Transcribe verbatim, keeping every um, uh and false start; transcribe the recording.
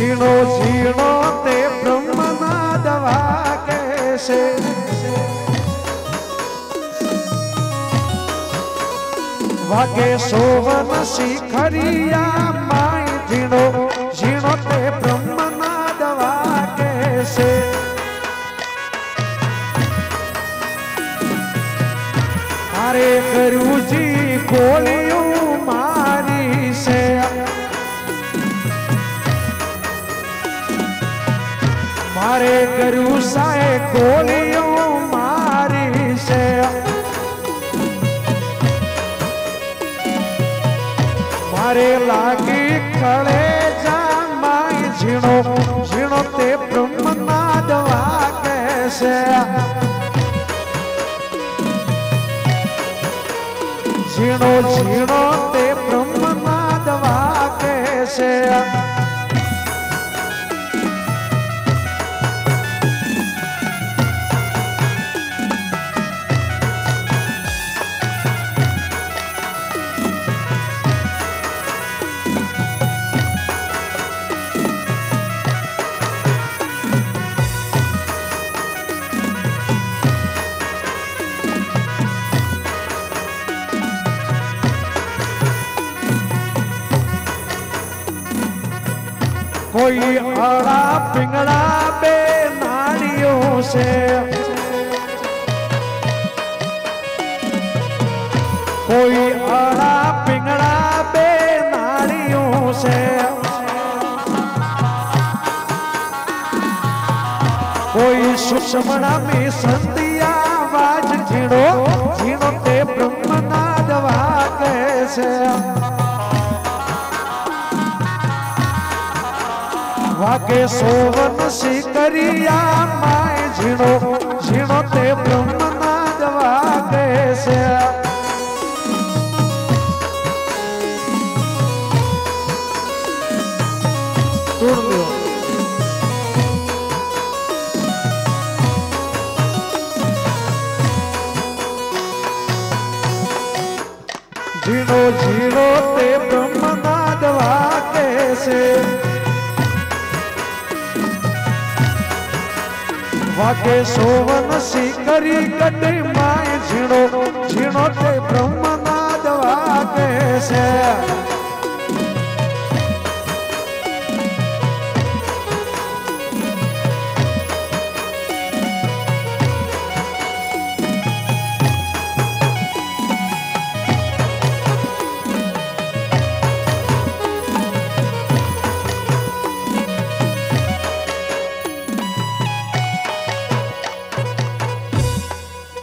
झीणो झीणो ते भरम नाथ वागे से। वागे सोवन शिखरिया माई झीणो झीणो ते भरम नाथ वागे से। अरे गुरुजी खोलियो मारी से, मारे गुरु साए खोलियो मारी से। मारे लागी खड़े जा माई झीणो झीणो ते भरम नाथ वागे से। झीणो झीणो ते भरम नाथ वागे से। कोई अड़ा पिंगड़ा बे नारियों से, कोई अड़ा पिंगड़ा बे नारियों से, कोई सुषमणा में संधिया वाज झीणो झीणो ते भरम नाथ वागे से। वागे सोवन शिकरिया माई झीणो झीणो ते भरम नाथ वागे से। झीणो झीणो ते भरम नाथ वागे से। वागे सोवन शिकरी गढ़ माई झीणो झीणो ते भरम।